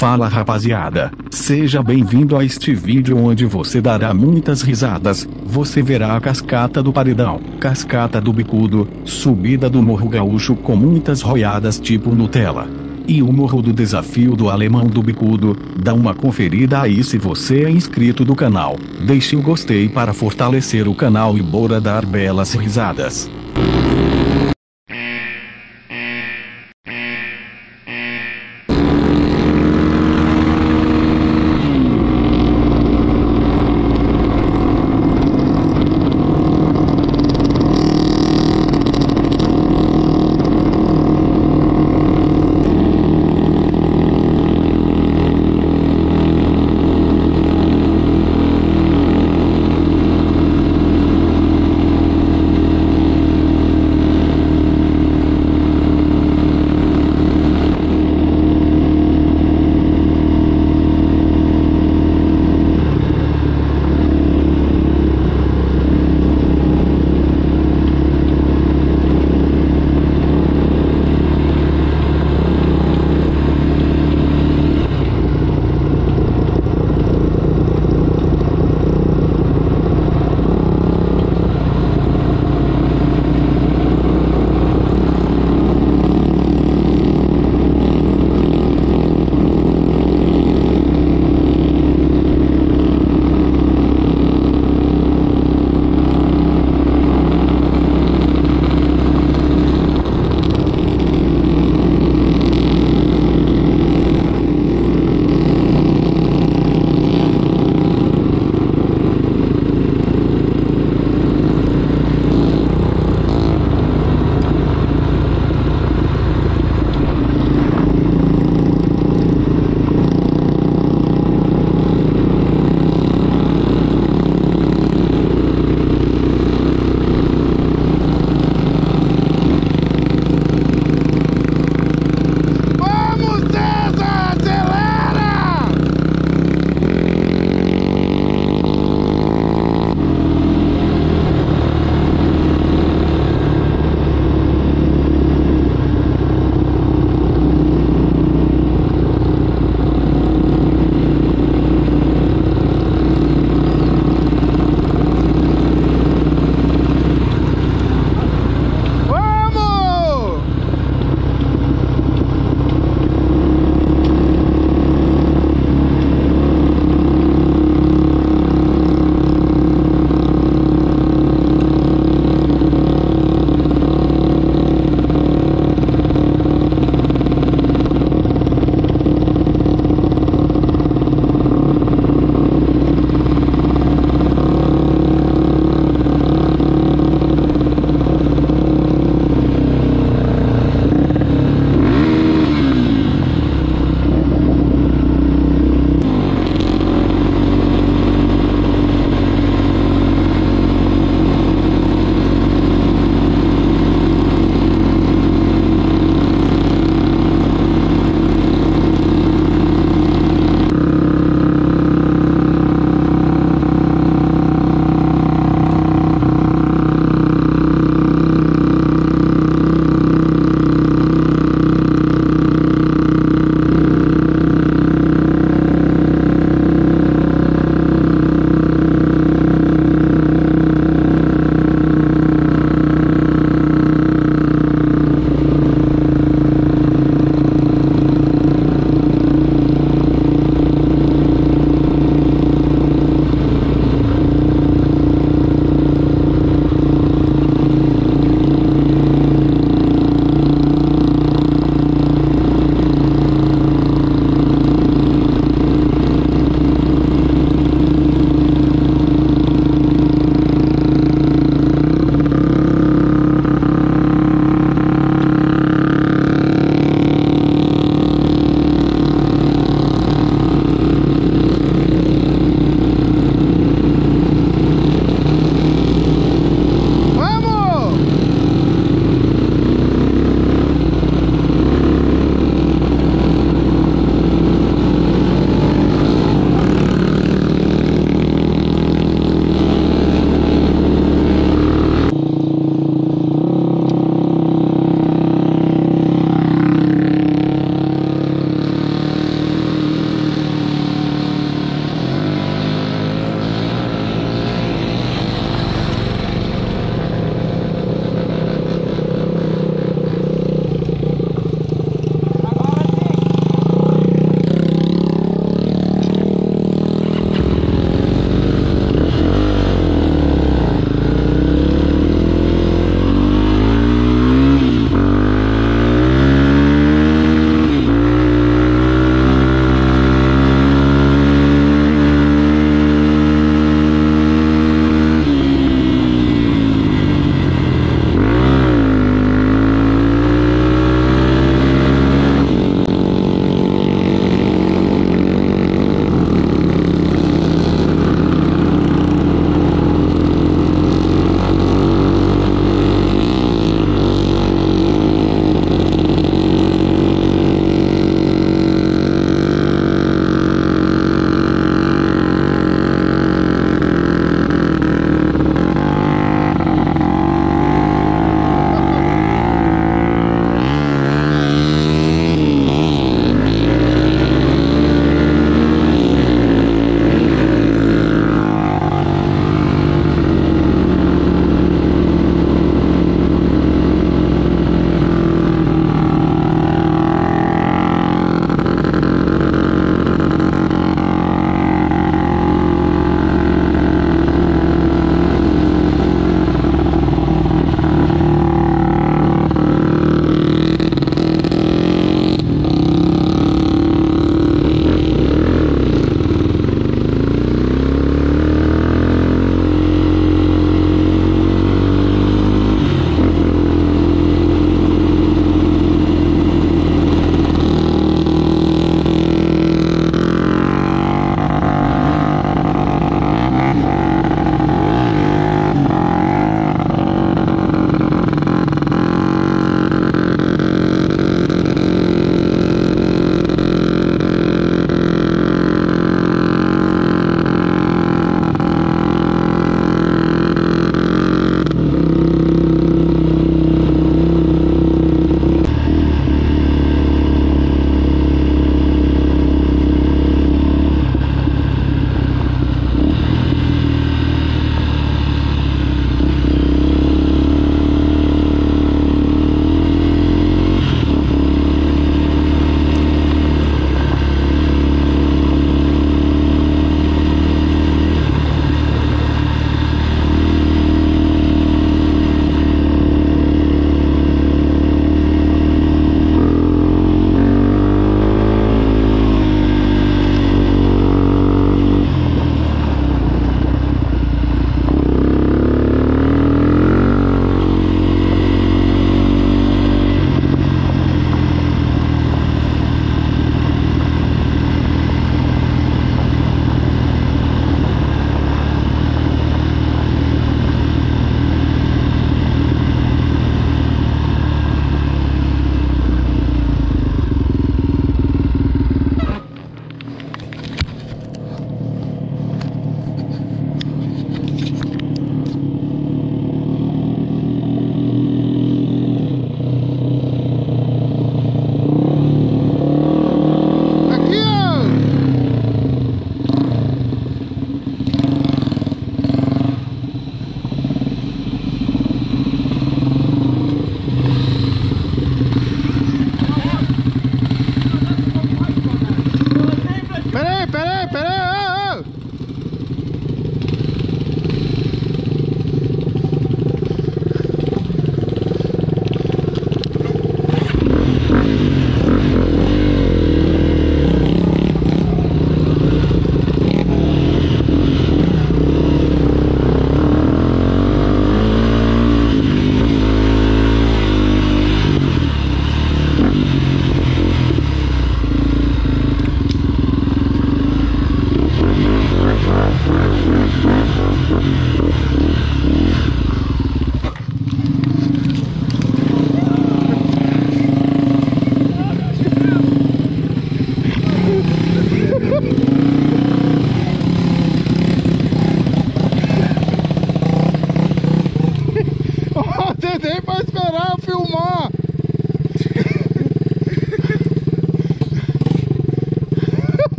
Fala rapaziada, seja bem-vindo a este vídeo onde você dará muitas risadas. Você verá a Cascata do Paredão, Cascata do Bicudo, subida do Morro Gaúcho com muitas roiadas tipo Nutella. E o Morro do Desafio do Alemão do Bicudo. Dá uma conferida aí se você é inscrito do canal. Deixe o gostei para fortalecer o canal e bora dar belas risadas.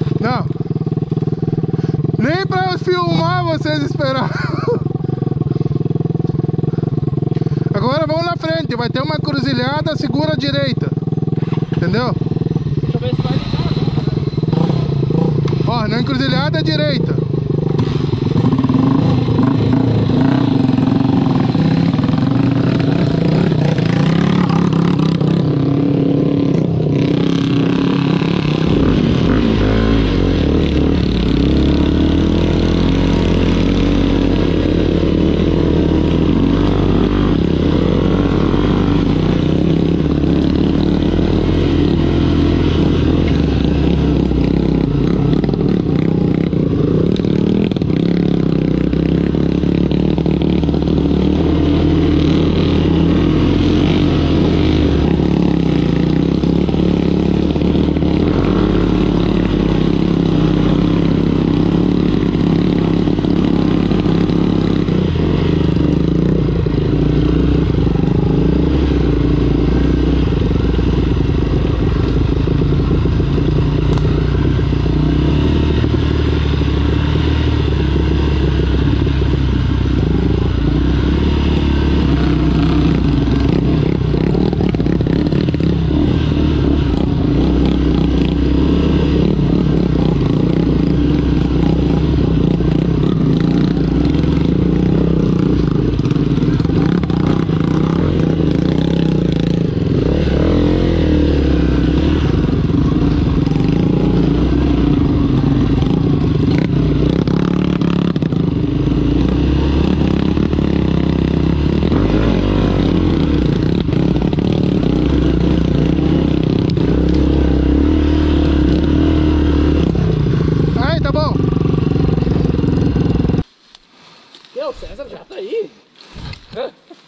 Peraí, nem pra filmar vocês esperaram. Agora vamos na frente, vai ter uma encruzilhada, segura a direita, entendeu? Deixa eu ver se vai ligar. Ó, na encruzilhada é direita.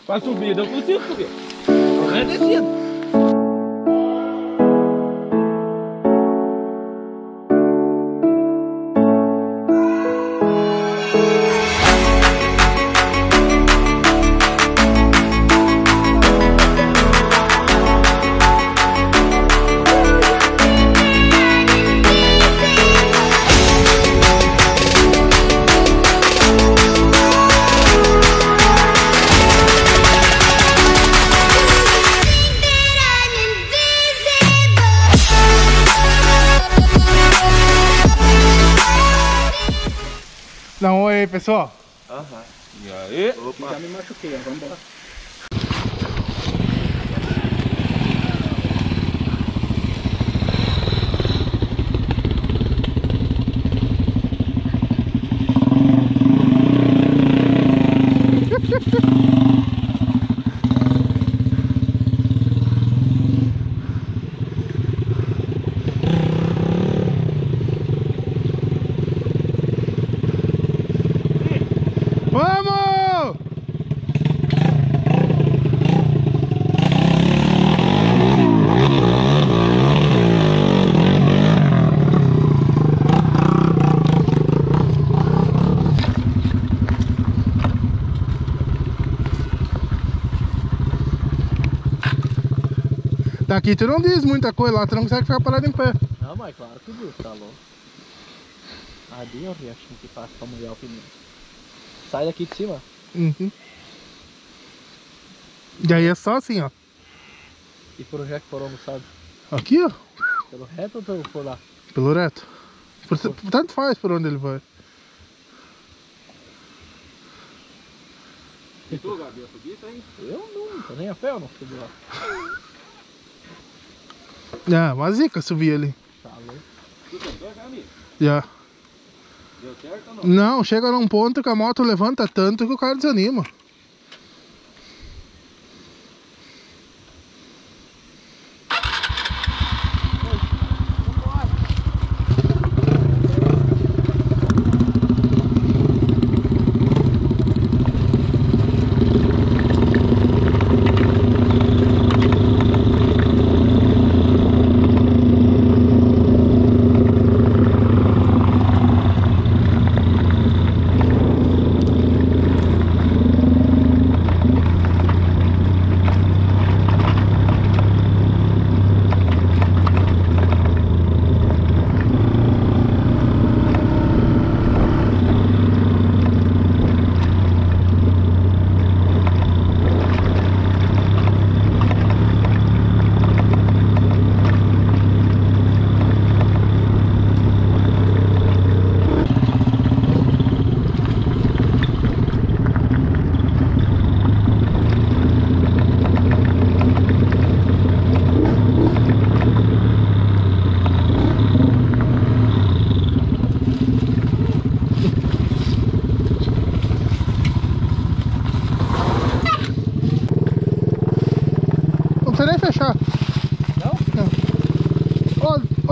Pra subida eu consigo subir, o resto é descida. Dá um oi aí, pessoal. E aí? Opa. Já me machuquei, vamos embora. Aqui tu não diz muita coisa, lá tu não consegue ficar parado em pé. Não, mas claro que diz, tá louco. Ali é o riachinho que passa pra molhar o pneu. Sai daqui de cima. Uhum. E aí é só assim, ó. E por onde é que foram almoçados? Aqui, ó. Pelo reto ou por lá? Pelo reto. Tanto faz por onde ele vai. E tu, Gabi, ia subir isso aí? Eu nunca, nem a pé eu não subi lá. É, uma zica subir ali. Tá louco. Tu tentou, Gabi? Já. Deu certo ou não? Não, chega num ponto que a moto levanta tanto que o cara desanima.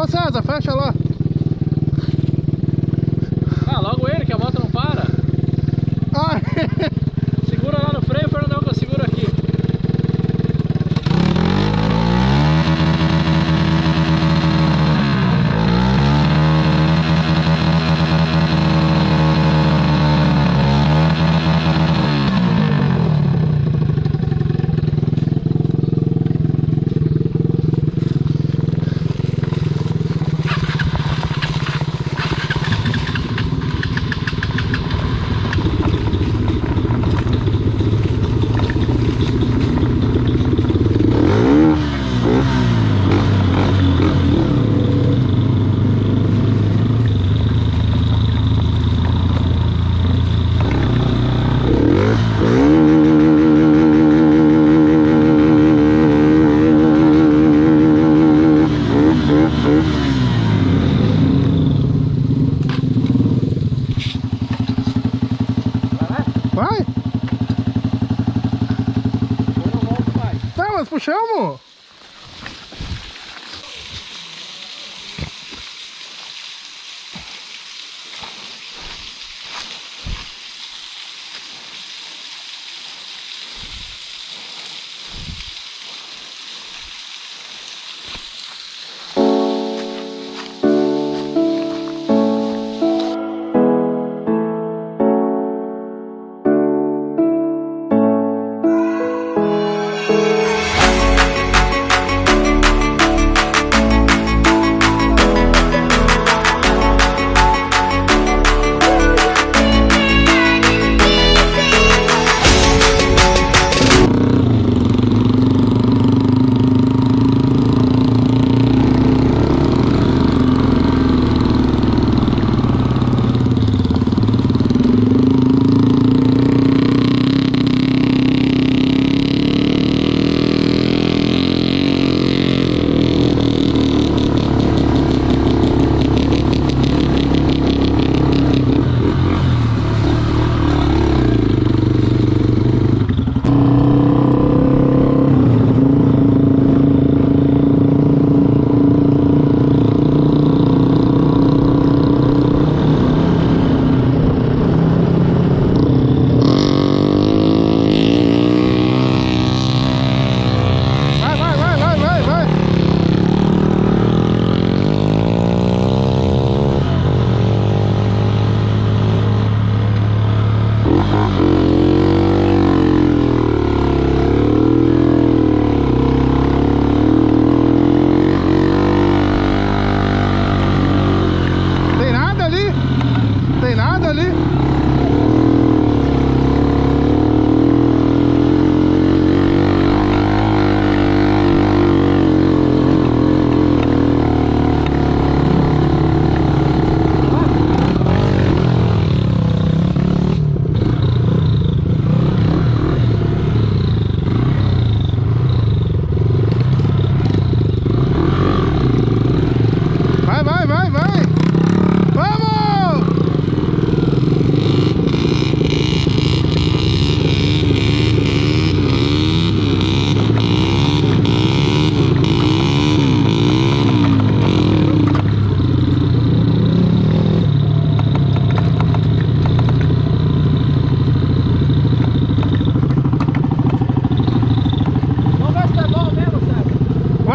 César, fecha lá. Ah, logo ele, que a moto não para. Ah. Segura lá no freio, Fernandão, que eu seguro aqui. Chamo?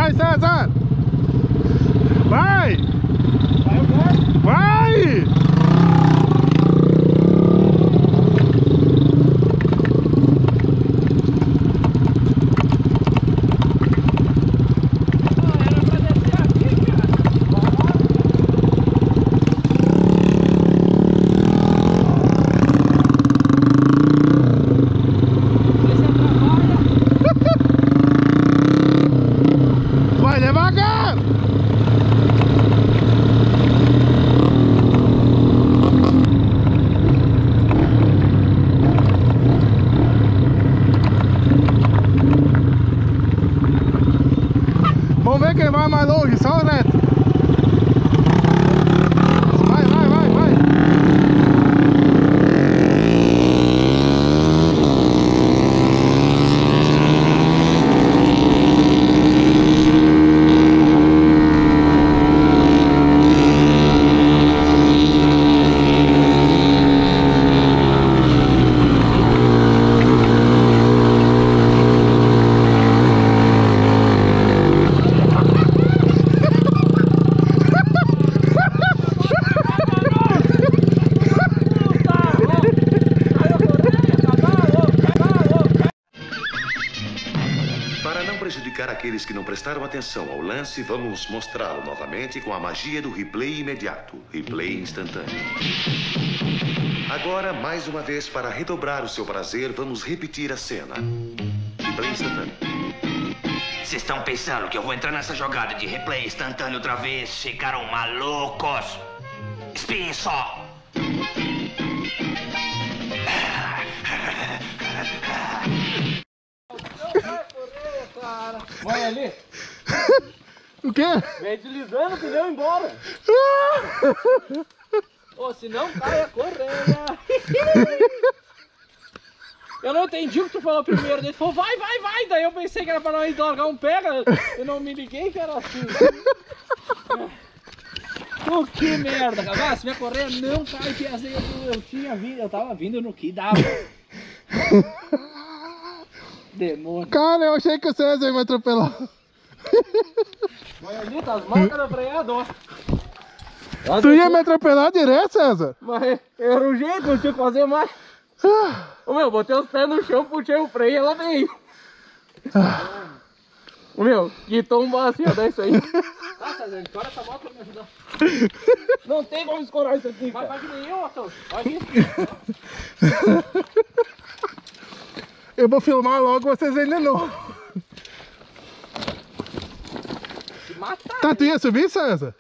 Vai, César! Vai! Vai! Vamos ver quem vai mais longe, só o Neto. Vai, vai, vai, vai. Aqueles que não prestaram atenção ao lance, vamos mostrá-lo novamente com a magia do replay imediato, replay instantâneo. Agora, mais uma vez, para redobrar o seu prazer, vamos repetir a cena. Replay instantâneo. Vocês estão pensando que eu vou entrar nessa jogada de replay instantâneo outra vez? Ficaram malucos! Espiem só! Olha ali. O quê? Vem deslizando o pneu embora. Ou se não, caia correndo. Eu não entendi o que tu falou primeiro. Ele falou, vai, vai, vai. Daí eu pensei que era pra nós largar um pega. Eu não me liguei que era assim. Pô, que merda, cara. Se minha correia não cai, que assim eu tava vindo no que dava. Demônio. Cara, eu achei que o César vai atropelar. Olha ali, tá as marcas da freada, ó. Tu ia me atropelar direto, César? Mas era o jeito, não tinha que fazer mais. Ô meu, botei os pés no chão, puxei o freio e ela veio. Ô meu, que tomba assim, ó, dá isso aí. Ah, César, escora essa moto pra me ajudar. Não tem como escorar isso aqui. Vai que nem eu, Atos. Olha isso. Eu vou filmar logo, vocês ainda não. Matar, tá, tu ia subir, Sansa?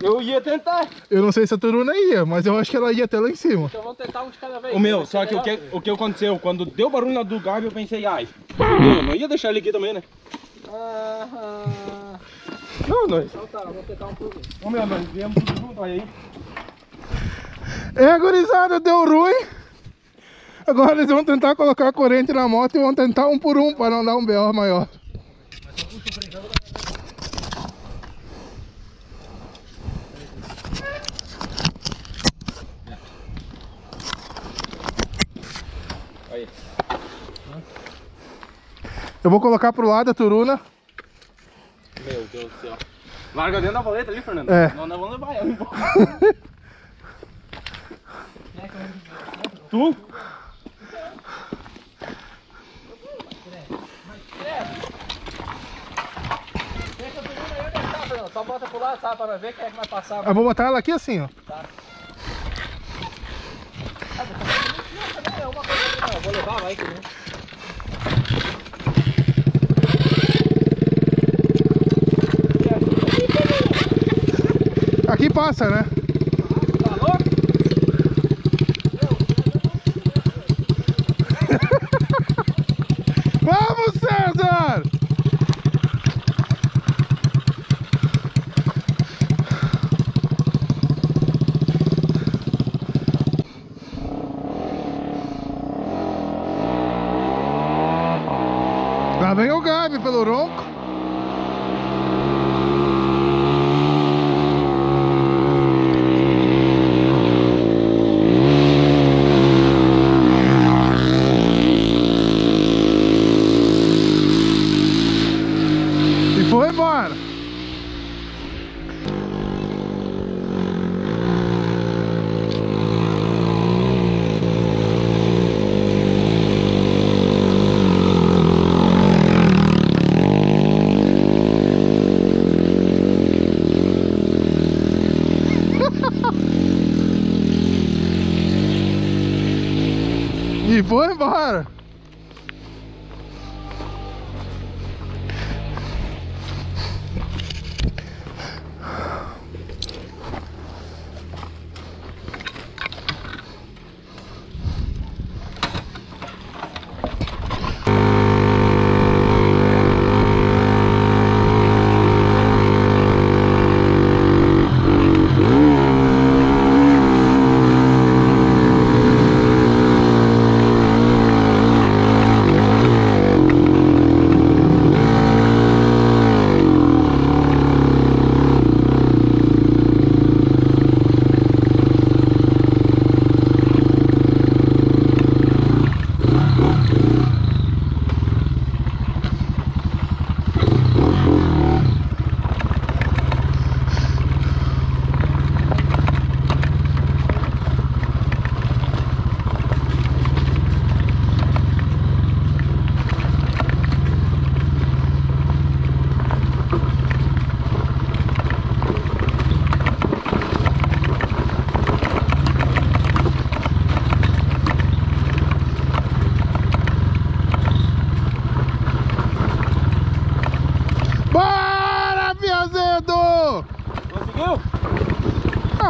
Eu ia tentar. Eu não sei se a Turuna ia, mas eu acho que ela ia até lá em cima. Então vamos tentar um de cada vez. O meu, só que o que aconteceu? Quando deu barulho na do Gabi, eu pensei, ai, eu não ia deixar ele aqui também, né? Não, nós. Então tá, vamos tentar um pouco. Ô meu, nós viemos tudo junto, olha aí. É, gurizada, deu ruim. Agora eles vão tentar colocar a corrente na moto e vão tentar um por um para não dar um BO maior. Eu vou colocar pro lado a Turuna. Meu Deus do céu. Larga dentro da valeta ali, Fernando. É. Não, nós vamos levar ela embora. Tu? Só bota pro lado, sabe, pra ver quem é que vai passar. Mano. Eu vou botar ela aqui assim, ó. Tá. É uma coisa que não, eu vou levar, vai que não. Aqui passa, né? Tá louco? Vamos, César! Lá vem o Gabi pelo ronco.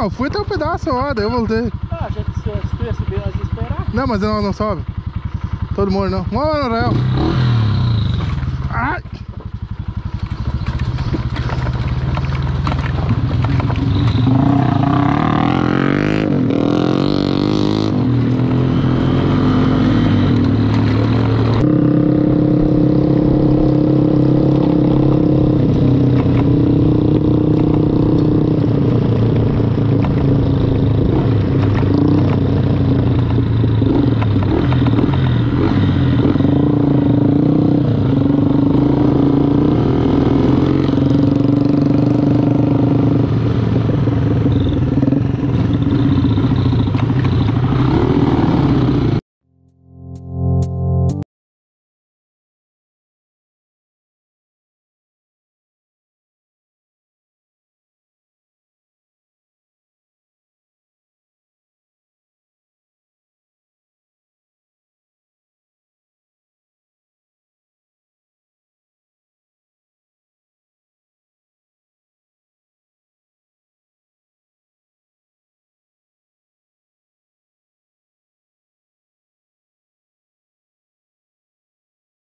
Não, eu fui até um pedaço lá, daí eu voltei. Ah, já que se tu ia subir, nós ia esperar. Não, mas ela não sobe. Todo mundo não. Vamos lá, Noel.